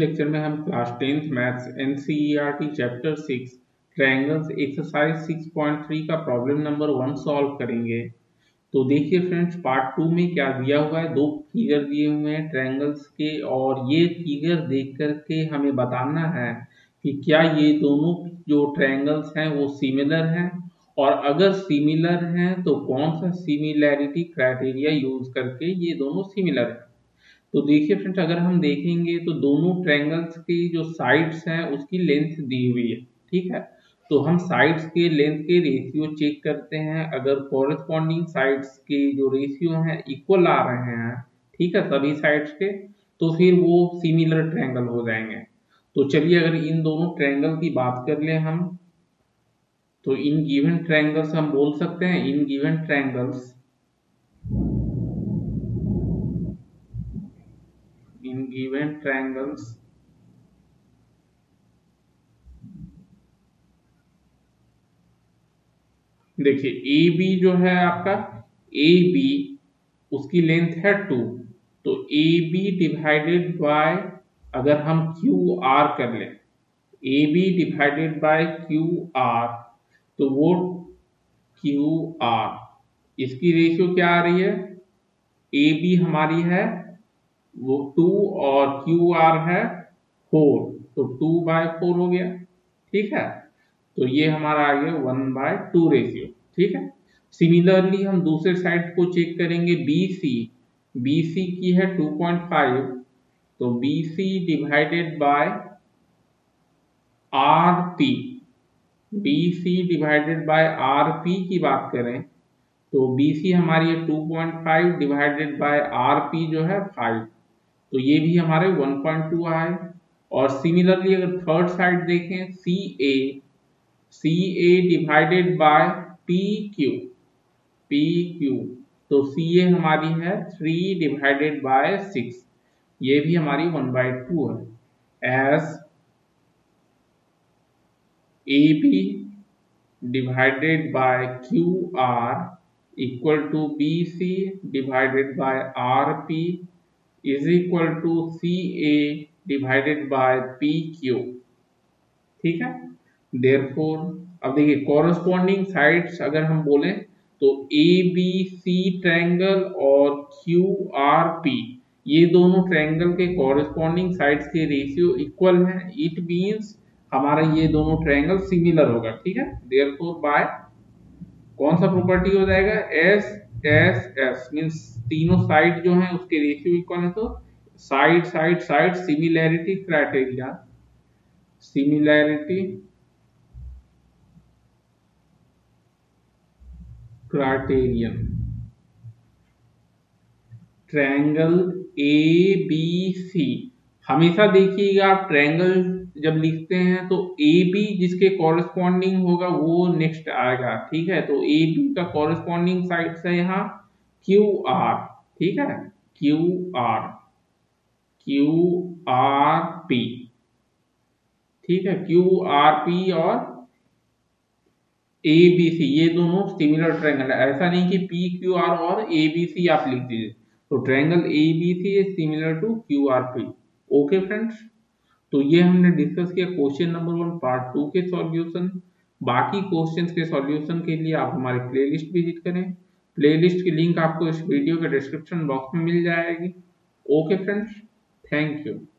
Lecture में हम class 10th maths NCERT chapter 6 triangles exercise 6.3 का प्रॉब्लम नंबर 1 सॉल्व करेंगे। तो देखिए फ्रेंड्स, पार्ट 2 में क्या दिया हुआ है, दो फिगर दिए हुए हैं ट्रायंगल्स के, और ये फिगर देख करके हमें बताना है कि क्या ये दोनों जो ट्रायंगल्स हैं वो सिमिलर हैं, और अगर सिमिलर हैं तो कौन सा सिमिलैरिटी क्राइटेरिया यूज करके ये दोनों सिमिलर हैं। तो देखिए फ्रेंड्स, अगर हम देखेंगे तो दोनों ट्रायंगल्स की जो साइड्स हैं उसकी लेंथ दी हुई है, ठीक है। तो हम साइड्स के लेंथ के रेशियो चेक करते हैं, अगर कॉरेस्पॉन्डिंग साइड्स के जो रेशियो हैं इक्वल आ रहे हैं, ठीक है, सभी साइड्स के, तो फिर वो सिमिलर ट्रायंगल हो जाएंगे। तो चलिए अगर इन दोनों ट्रायंगल की बात कर लें हम, तो इन गिवन ट्रायंगल्स हम बोल सकते हैं, इन गिवन ट्रायंगल्स देखिए ए बी जो है आपका, ए बी उसकी लेंथ है 2, तो ए बी डिवाइडेड बाय अगर हम क्यू आर कर लें, A B divided by Q R, तो वो क्यू आर इसकी रेशियो क्या आ रही है, ए बी हमारी है वो 2 और क्यू आर है 4, तो 2/4 हो गया, ठीक है। तो ये हमारा आ गया 1/2 रेशियो, ठीक है। सिमिलरली हम दूसरे साइड को चेक करेंगे, बी सी की है 2.5, तो B C divided by R P, B C divided by R P की बात करें तो बी सी हमारी है 2.5 डिवाइडेड बाय आर पी जो है 5, तो ये भी हमारे 1.2 आए। और सिमिलरली अगर थर्ड साइड देखें, C A divided by P Q, तो सी ए हमारी है 3 डिवाइडेड बाय 6, ये भी हमारी 1/2 है। As A B divided by Q R equal to B C divided by R P is equal to C A divided by P Q, ठीक है। Therefore अब देखिए कॉरस्पॉन्डिंग साइड्स अगर हम बोलें तो ए बी सी ट्रायंगल और Q R P, ये दोनों ट्रायंगल के कॉरस्पॉन्डिंग साइड्स के रेशियो इक्वल हैं, इट मींस हमारा ये दोनों ट्रायंगल सिमिलर होगा, ठीक है। देयरफॉर बाय कौन सा प्रॉपर्टी हो जाएगा, एस एस एस मींस तीनों साइड जो है उसके रेशियो इक्वल है, तो side side side similarity criterion triangle A B C. हमेशा देखिएगा आप ट्रायंगल जब लिखते हैं तो ए बी जिसके कॉरस्पॉन्डिंग होगा वो नेक्स्ट आएगा, ठीक है। तो ए बी का कॉरस्पॉन्डिंग साइड है यहाँ क्यू आर, ठीक है, क्यू आर पी, ठीक है। क्यू आर पी और ए बी सी ये दोनों सिमिलर ट्रायंगल है, ऐसा नहीं कि पी क्यू आर और ए बी सी आप लिख दीजिए, तो triangle A B C is similar to Q R P. Okay friends, तो ये हमने डिस्कस किया क्वेश्चन नंबर 1 पार्ट 2 के सॉल्यूशन। बाकी क्वेश्चंस के सॉल्यूशन के लिए आप हमारी प्लेलिस्ट विजिट करें, प्लेलिस्ट की लिंक आपको इस वीडियो के डिस्क्रिप्शन बॉक्स में मिल जाएगी। Okay friends, thank you.